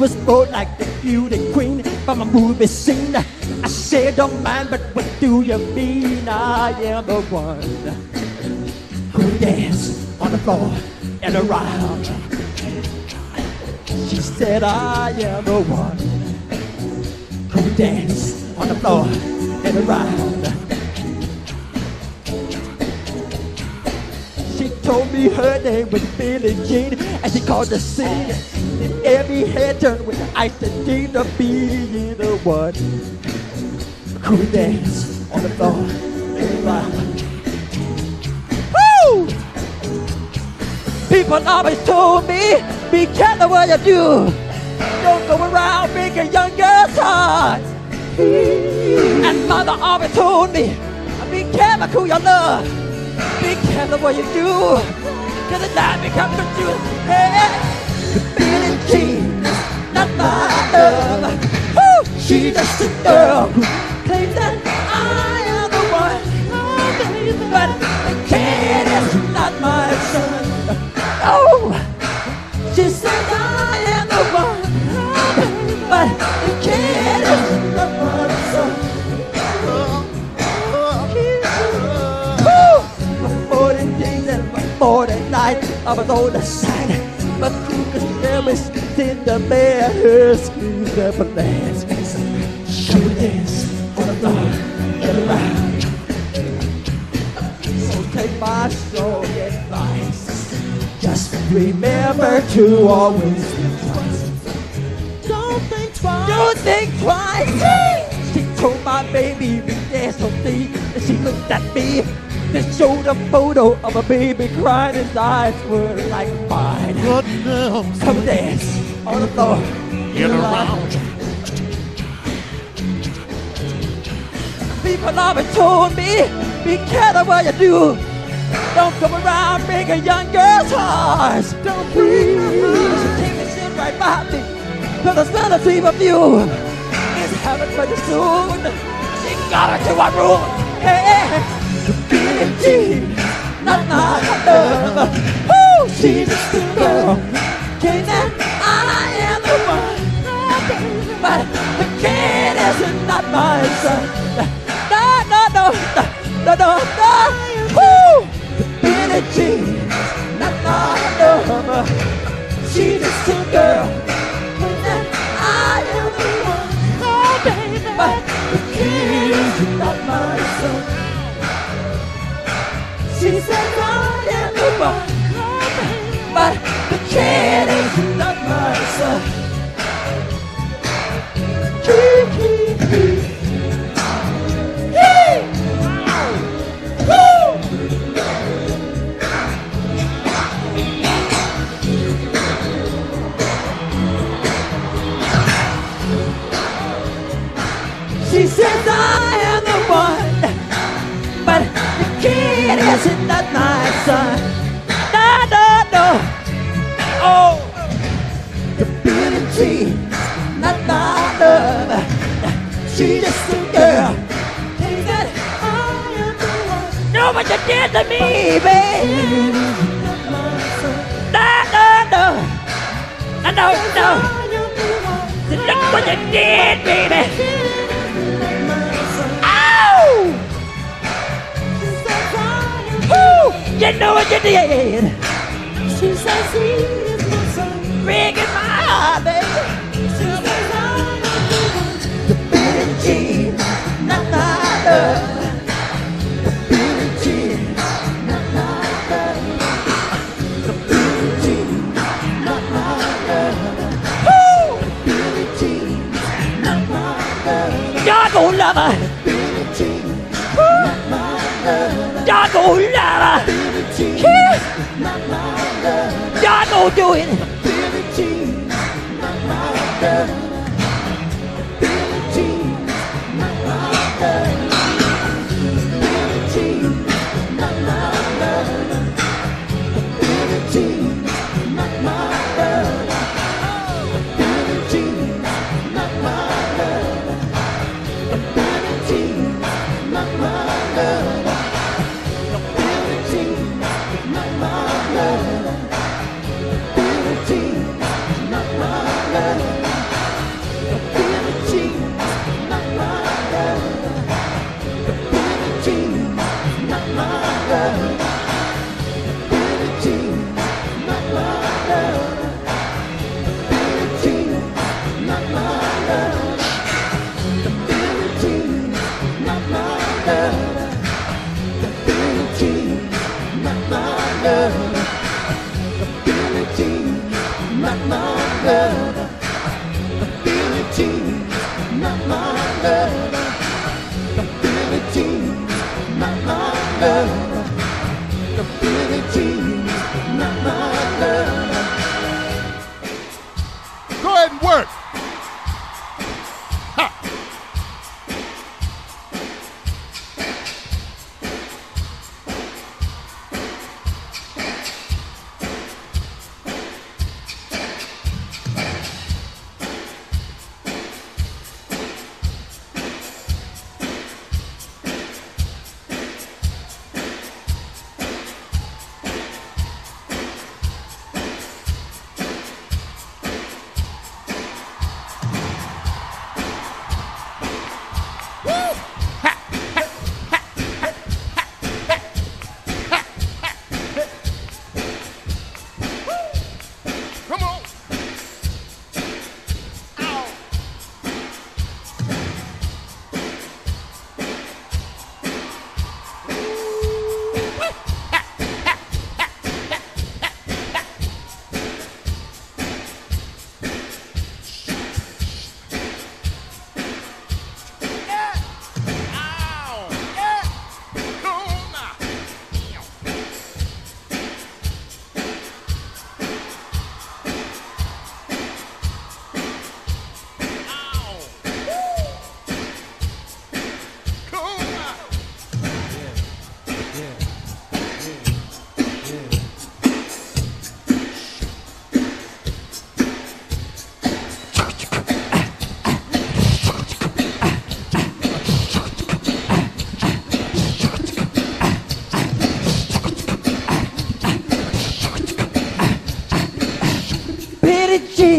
was born like the beauty queen from a movie scene. I say don't mind, but what do you mean? I am the one who danced on the floor and around. She said I am the one who danced on the floor and around. She told me her name was Billie Jean, and she called the scene. And every head turned with the ice and dreamed of being the one who danced on the floor and around. Woo! People always told me, be careful what you do. Don't go around making young girls' hearts. And mother always told me, be careful who you love. Be careful what you do. Cause the night becomes a truth. Hey, Billie Jean, not my love. Woo! She's just a girl who claims that I am the one. But the kid is not my son. Oh! She said I am the one. But the kid is not my son. Woo! For 40 days and for 40 nights I was on the side. But who could tell me she's in the man who screams at my legs. She is for the love and life. Take my soul advice. Just remember to always think twice. Don't think twice. Don't think twice. She told my baby we dance on me, and she looked at me. They showed a photo of a baby crying. His eyes were like mine. Come dance on the floor. Get around. People always told me, be careful what you do. Don't come around breaking young girls' hearts. Don't breathe. She came and sit right by me. But the sun is even view. It's heaven for you soon. She got her to our room. Hey, Billie Jean, not my love. Woo, she's just a girl. Came that I am the one. But the kid is not my son. No. No, no, no, woo! Billie Jean, not my love. She's just a girl, and I am the one. Oh, baby, but the kid is not my son. She said I am the one, but the kid is not my son. She says I am the one, but the kid isn't not my son. No, no, no. Oh, the Billie Jean, not my love. She's just a girl. Think that I am the one. No, but you did to me, baby. No, no, no. No, no. Look what you did, baby. You know what you did. She says she is my son. Breaking my heart, baby. She says I'm the one. The Billie Jean, not my love. The Billie Jean, not my love. The Billie Jean, not my love. The Billie Jean, not my love. God don't love her. The Billie Jean, not my love. God don't love her. Y'all don't do it. Billie Jean, not my love. Billie Jean, not my love. Billie Jean, not my love. Billie Jean, not my love. Billie Jean, not my love. Billie Jean, not my love. Not my love. Billie Jean.